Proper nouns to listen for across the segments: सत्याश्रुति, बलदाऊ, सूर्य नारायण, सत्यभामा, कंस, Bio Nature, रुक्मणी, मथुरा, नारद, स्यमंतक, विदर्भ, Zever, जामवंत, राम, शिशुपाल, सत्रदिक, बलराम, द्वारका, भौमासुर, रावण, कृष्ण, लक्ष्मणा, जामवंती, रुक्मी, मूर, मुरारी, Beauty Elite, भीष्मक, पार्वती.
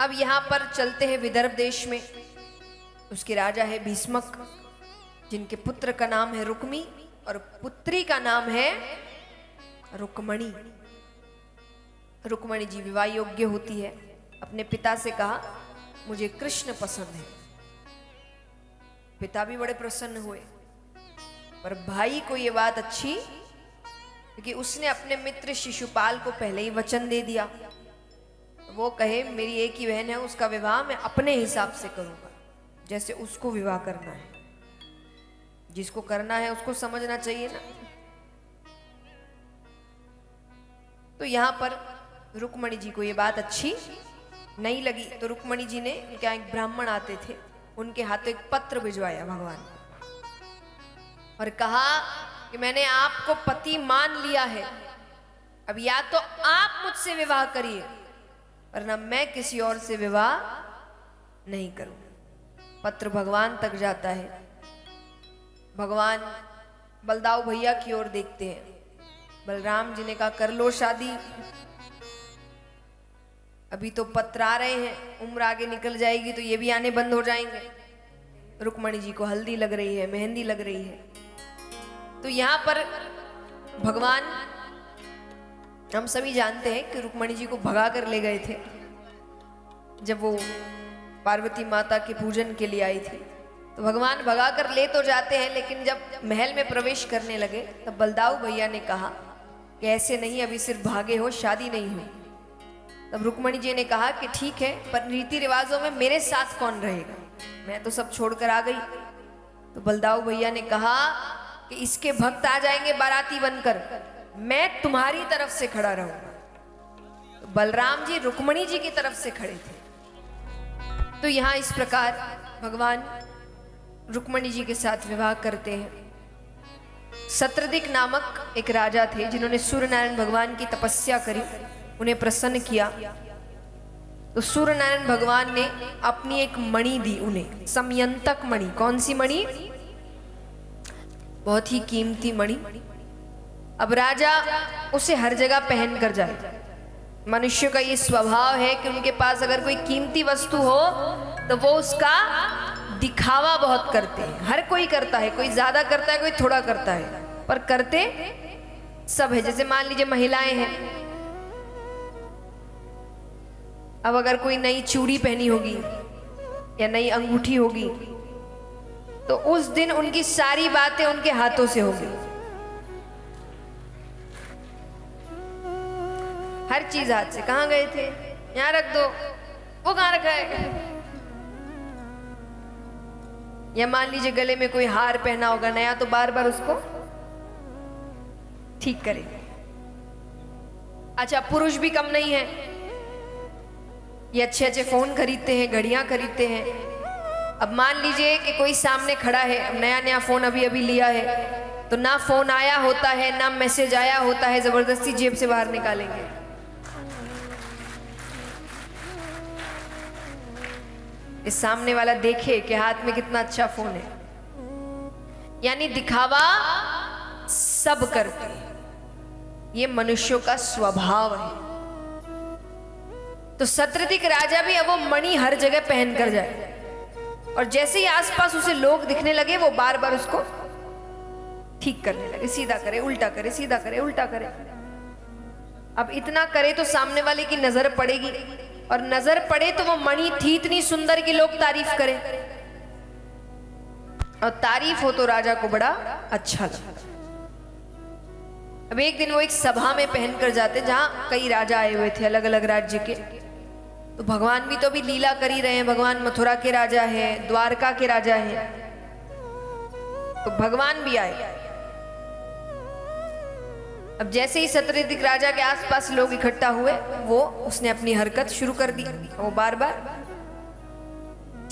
अब यहाँ पर चलते हैं विदर्भ देश में। उसके राजा है भीष्मक, जिनके पुत्र का नाम है रुक्मी और पुत्री का नाम है रुक्मणी। रुक्मणी जी विवाह योग्य होती है। अपने पिता से कहा मुझे कृष्ण पसंद है। पिता भी बड़े प्रसन्न हुए, पर भाई को ये बात अच्छी, क्योंकि उसने अपने मित्र शिशुपाल को पहले ही वचन दे दिया। वो कहे मेरी एक ही बहन है, उसका विवाह मैं अपने हिसाब से करूंगा, जैसे उसको विवाह करना है। जिसको करना है उसको समझना चाहिए ना। तो यहाँ पर रुक्मणी जी को ये बात अच्छी नहीं लगी। तो रुक्मणी जी ने क्या, एक ब्राह्मण आते थे, उनके हाथों एक पत्र भिजवाया भगवान को और कहा कि मैंने आपको पति मान लिया है, अब या तो आप मुझसे विवाह करिए वरना मैं किसी और से विवाह नहीं करूं। पत्र भगवान तक जाता है। भगवान बलदाऊ भैया की ओर देखते हैं। बलराम जी ने कहा कर लो शादी, अभी तो पत्र आ रहे हैं, उम्र आगे निकल जाएगी तो ये भी आने बंद हो जाएंगे। रुक्मणी जी को हल्दी लग रही है, मेहंदी लग रही है। तो यहाँ पर भगवान, हम सभी जानते हैं कि रुक्मणी जी को भगा कर ले गए थे जब वो पार्वती माता के पूजन के लिए आई थी। तो भगवान भगा कर ले तो जाते हैं, लेकिन जब महल में प्रवेश करने लगे तब बलदाऊ भैया ने कहा कि ऐसे नहीं, अभी सिर्फ भागे हो, शादी नहीं हुई। तब रुक्मणी जी ने कहा कि ठीक है, पर रीति रिवाजों में मेरे साथ कौन रहेगा, मैं तो सब छोड़कर आ गई। तो बलदाऊ भैया ने कहा कि इसके भक्त आ जाएंगे बाराती बनकर, मैं तुम्हारी तरफ से खड़ा रहूंगा। तो बलराम जी रुक्मणी जी की तरफ से खड़े थे। तो यहाँ इस प्रकार भगवान रुक्मणी जी के साथ विवाह करते हैं। सत्रदिक नामक एक राजा थे, जिन्होंने सूर्य नारायण भगवान की तपस्या करी, उन्हें प्रसन्न किया। तो सूर्य नारायण भगवान ने अपनी एक मणि दी उन्हें, स्यमंतक मणि। कौन सी मणि? बहुत ही कीमती मणि। अब राजा उसे हर जगह पहन कर जाए। मनुष्य का ये स्वभाव है कि उनके पास अगर कोई कीमती वस्तु हो तो वो उसका दिखावा बहुत करते हैं। हर कोई करता है, कोई ज्यादा करता है, कोई थोड़ा करता है, पर करते सब है। जैसे मान लीजिए महिलाएं हैं, अब अगर कोई नई चूड़ी पहनी होगी या नई अंगूठी होगी तो उस दिन उनकी सारी बातें उनके हाथों से होगी। हर चीज हाथ से, कहाँ गए थे, यहाँ रख दो, वो कहाँ रखा है। या मान लीजिए गले में कोई हार पहना होगा नया, तो बार बार उसको ठीक करेंगे। अच्छा, पुरुष भी कम नहीं है, ये अच्छे अच्छे फोन खरीदते हैं, घड़ियां खरीदते हैं। अब मान लीजिए कि कोई सामने खड़ा है, अब नया नया फोन अभी अभी लिया है, तो ना फोन आया होता है ना मैसेज आया होता है, जबरदस्ती जेब से बाहर निकालेंगे। इस सामने वाला देखे कि हाथ में कितना अच्छा फोन है। यानी दिखावा सब करते हैं, ये मनुष्यों का स्वभाव है। तो सत्रदिक राजा भी अब वो मणि हर जगह पहन कर जाए, और जैसे ही आसपास उसे लोग दिखने लगे वो बार बार उसको ठीक करने लगे, सीधा करे उल्टा करे, सीधा करे उल्टा करे। अब इतना करे तो सामने वाले की नजर पड़ेगी, और नजर पड़े तो वो मणि थी इतनी सुंदर कि लोग तारीफ करें, और तारीफ हो तो राजा को बड़ा अच्छा लगा। अब एक दिन वो एक सभा में पहनकर जाते, जहां कई राजा आए हुए थे अलग अलग राज्य के। तो भगवान भी तो अभी लीला कर ही रहे हैं, भगवान मथुरा के राजा है, द्वारका के राजा है, तो भगवान भी आए। अब जैसे ही सत्रदिक राजा के आसपास लोग इकट्ठा हुए, वो उसने अपनी हरकत शुरू कर दी, वो बार बार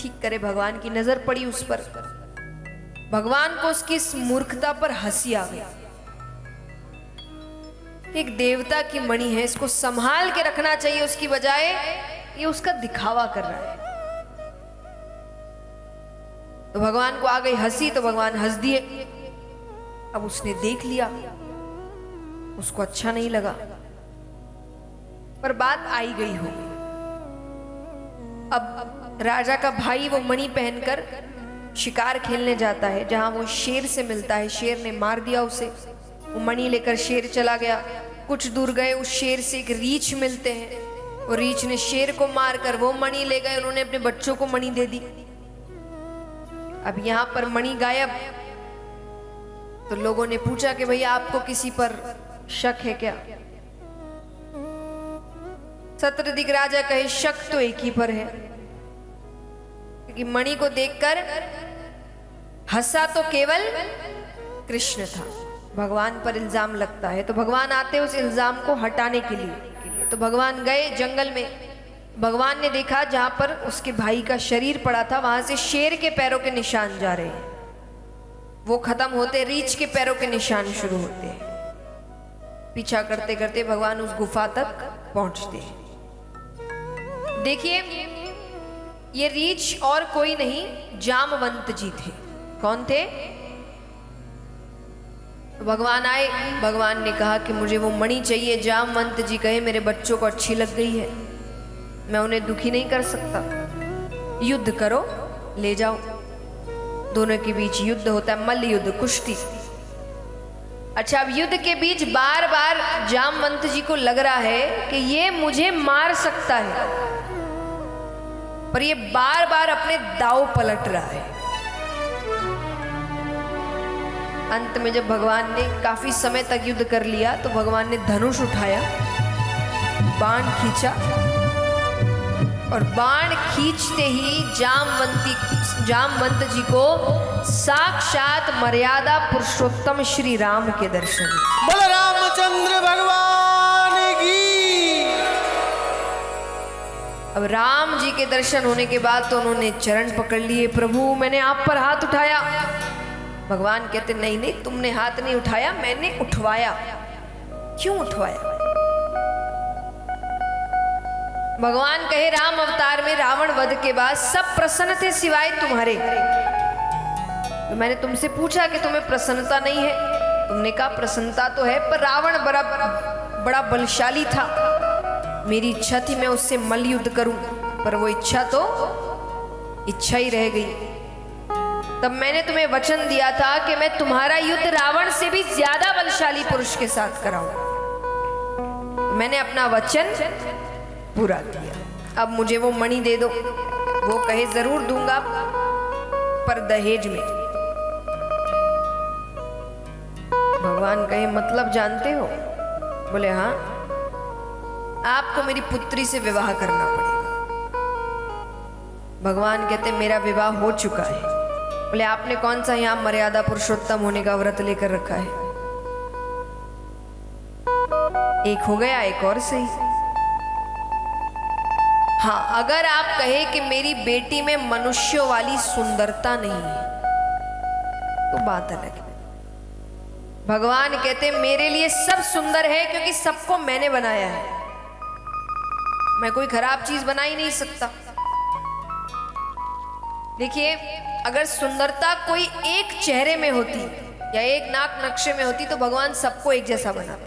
ठीक करे। भगवान की नजर पड़ी उस पर, भगवान को उसकी इस मूर्खता पर हंसी आ गई। एक देवता की मणि है, इसको संभाल के रखना चाहिए, उसकी बजाय ये उसका दिखावा कर रहा है। तो भगवान को आ गई हंसी, तो भगवान हंस दिए। अब उसने देख लिया, उसको अच्छा नहीं लगा, पर बात आई गई होगी। अब राजा का भाई वो मणि पहनकर शिकार खेलने जाता है, जहां वो शेर से मिलता है। शेर ने मार दिया उसे, वो मणि लेकर शेर चला गया। कुछ दूर गए, उस शेर से एक रीछ मिलते हैं, और रीछ ने शेर को मारकर वो मणि ले गए। उन्होंने अपने बच्चों को मणि दे दी। अब यहाँ पर मणि गायब, तो लोगों ने पूछा कि भैया आपको किसी पर शक है क्या? सत्रदिक राजा कहे शक तो एक ही पर है, क्योंकि मणि को देखकर हंसा तो केवल कृष्ण था। भगवान पर इल्जाम लगता है, तो भगवान आते उस इल्जाम को हटाने के लिए। तो भगवान गए जंगल में। भगवान ने देखा जहां पर उसके भाई का शरीर पड़ा था, वहां से शेर के पैरों के निशान जा रहे हैं। वो खत्म होते, रीछ के पैरों के निशान शुरू होते हैं। पीछा करते करते भगवान उस गुफा तक पहुंचते हैं। देखिए, ये रीछ और कोई नहीं, जामवंत जी थे। कौन थे? भगवान आए। भगवान ने कहा कि मुझे वो मणि चाहिए। जामवंत जी कहे मेरे बच्चों को अच्छी लग गई है, मैं उन्हें दुखी नहीं कर सकता। युद्ध करो, ले जाओ। दोनों के बीच युद्ध होता है, मल्ल युद्ध, कुश्ती। अच्छा, अब युद्ध के बीच बार बार जामवंत जी को लग रहा है कि ये मुझे मार सकता है, पर ये बार बार अपने दाव पलट रहा है। अंत में जब भगवान ने काफी समय तक युद्ध कर लिया, तो भगवान ने धनुष उठाया, बाण खींचा, और बाण खींचते ही जामवंत जी को साक्षात मर्यादा पुरुषोत्तम श्री राम के दर्शन। बलराम चंद्र भगवान की। अब राम जी के दर्शन होने के बाद तो उन्होंने चरण पकड़ लिए, प्रभु मैंने आप पर हाथ उठाया। भगवान कहते नहीं नहीं, तुमने हाथ नहीं उठाया, मैंने उठवाया। क्यों उठवाया? भगवान कहे राम अवतार में रावण वध के बाद सब प्रसन्न थे सिवाय तुम्हारे। तो मैंने तुमसे पूछा कि तुम्हें प्रसन्नता नहीं है? तुमने कहा प्रसन्नता तो है, पर रावण बड़ा बलशाली था। मेरी इच्छा थी मैं उससे मल्ल युद्ध करूं, पर वो इच्छा तो इच्छा ही रह गई। तब मैंने तुम्हें वचन दिया था कि मैं तुम्हारा युद्ध रावण से भी ज्यादा बलशाली पुरुष के साथ कराऊं। मैंने अपना वचन पूरा दिया। अब मुझे वो मणि दे दो। वो कहे जरूर दूंगा, पर दहेज में। भगवान कहे मतलब जानते हो? बोले हाँ। आपको मेरी पुत्री से विवाह करना पड़ेगा। भगवान कहते मेरा विवाह हो चुका है। बोले आपने कौन सा यहाँ मर्यादा पुरुषोत्तम होने का व्रत लेकर रखा है? एक हो गया, एक और सही। हाँ, अगर आप कहे कि मेरी बेटी में मनुष्य वाली सुंदरता नहीं है, तो बात अलग है। भगवान कहते मेरे लिए सब सुंदर है, क्योंकि सबको मैंने बनाया है। मैं कोई खराब चीज बना ही नहीं सकता। देखिए, अगर सुंदरता कोई एक चेहरे में होती या एक नाक नक्शे में होती, तो भगवान सबको एक जैसा बनाते।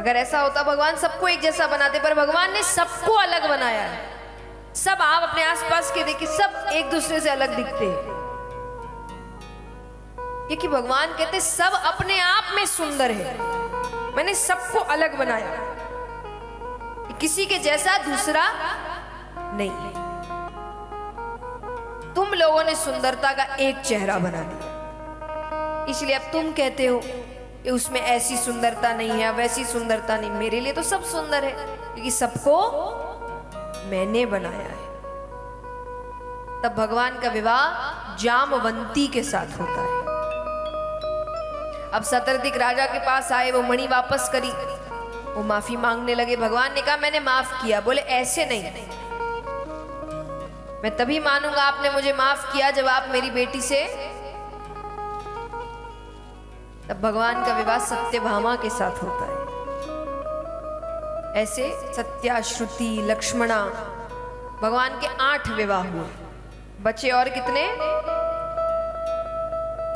अगर ऐसा होता भगवान सबको एक जैसा बनाते, पर भगवान ने सबको अलग बनाया है। सब आप अपने आसपास के देखिए, सब एक दूसरे से अलग दिखते हैं, क्योंकि भगवान कहते सब अपने आप में सुंदर है। मैंने सबको अलग बनाया, किसी के जैसा दूसरा नहीं है। तुम लोगों ने सुंदरता का एक चेहरा बना दिया, इसलिए अब तुम कहते हो उसमें ऐसी सुंदरता नहीं है, वैसी सुंदरता नहीं। मेरे लिए तो सब सुंदर है, क्योंकि सबको मैंने बनाया है। तब भगवान का विवाह जामवंती के साथ होता है। अब सत्रदिक राजा के पास आए, वो मणि वापस करी, वो माफी मांगने लगे। भगवान ने कहा मैंने माफ किया। बोले ऐसे नहीं, मैं तभी मानूंगा आपने मुझे माफ किया जब आप मेरी बेटी से। तब भगवान का विवाह सत्यभामा के साथ होता है। ऐसे सत्याश्रुति, लक्ष्मणा, भगवान के 8 विवाह हुए। बचे और कितने?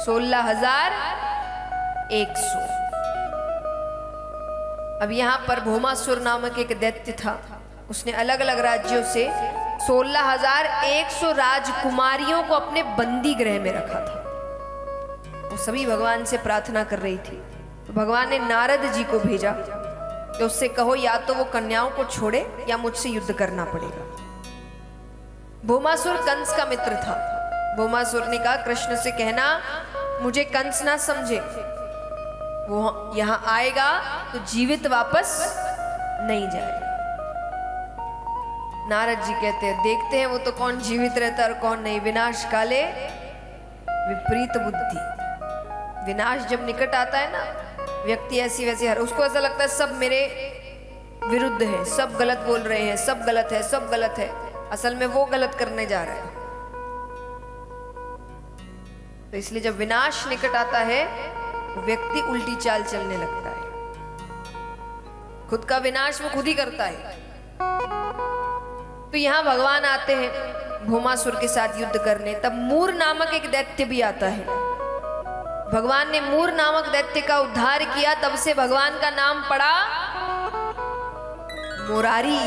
16,100। अब यहाँ पर भौमासुर नामक एक दैत्य था, उसने अलग अलग राज्यों से 16,100 राजकुमारियों को अपने बंदी गृह में रखा था। वो सभी भगवान से प्रार्थना कर रही थी, तो भगवान ने नारद जी को भेजा कि उससे कहो या तो वो कन्याओं को छोड़े या मुझसे युद्ध करना पड़ेगा। भौमासुर कंस का मित्र था। भौमासुर ने कहा कृष्ण से कहना मुझे कंस ना समझे, वो यहां आएगा तो जीवित वापस नहीं जाएगा। नारद जी कहते हैं देखते हैं वो तो कौन जीवित रहता और कौन नहीं। विनाश काले विपरीत बुद्धि, विनाश जब निकट आता है ना व्यक्ति ऐसी वैसी हर उसको ऐसा लगता है सब मेरे विरुद्ध है, सब गलत बोल रहे हैं, सब गलत है, सब गलत है, असल में वो गलत करने जा रहा है। तो इसलिए जब विनाश निकट आता है व्यक्ति उल्टी चाल चलने लगता है, खुद का विनाश वो खुद ही करता है। तो यहां भगवान आते हैं भौमासुर के साथ युद्ध करने। तब मूर नामक एक दैत्य भी आता है। भगवान ने मूर नामक दैत्य का उद्धार किया, तब से भगवान का नाम पड़ा मुरारी।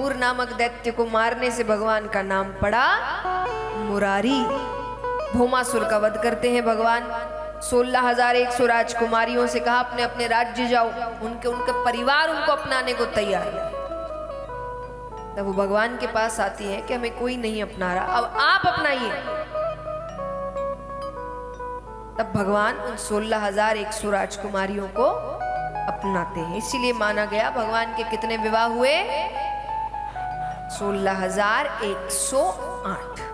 मूर नामक दैत्य को मारने से भगवान का नाम पड़ा मुरारी। भौमासुर का वध करते हैं भगवान। 16,100 राजकुमारियों से कहा अपने अपने राज्य जाओ, उनके परिवार उनको अपनाने को तैयार है। तब वो भगवान के पास आती है कि हमें कोई नहीं अपना रहा, अब आप अपनाइए। तब भगवान उन 16,100 राजकुमारियों को अपनाते हैं। इसीलिए माना गया भगवान के कितने विवाह हुए, 16,108।